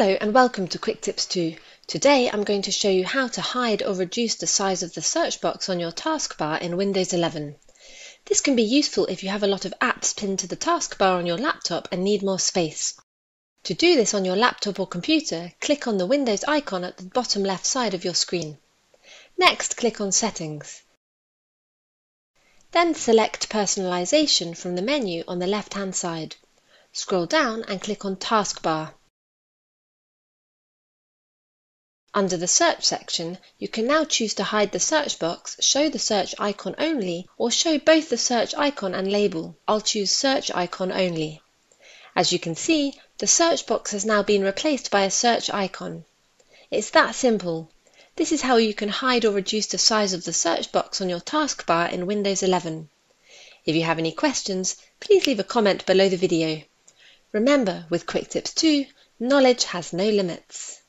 Hello and welcome to QuickTipsTo. Today I'm going to show you how to hide or reduce the size of the search box on your taskbar in Windows 11. This can be useful if you have a lot of apps pinned to the taskbar on your laptop and need more space. To do this on your laptop or computer, click on the Windows icon at the bottom left side of your screen. Next, click on Settings. Then select Personalization from the menu on the left-hand side. Scroll down and click on Taskbar. Under the search section, you can now choose to hide the search box, show the search icon only, or show both the search icon and label. I'll choose search icon only. As you can see, the search box has now been replaced by a search icon. It's that simple. This is how you can hide or reduce the size of the search box on your taskbar in Windows 11. If you have any questions, please leave a comment below the video. Remember, with QuickTipsTo, knowledge has no limits.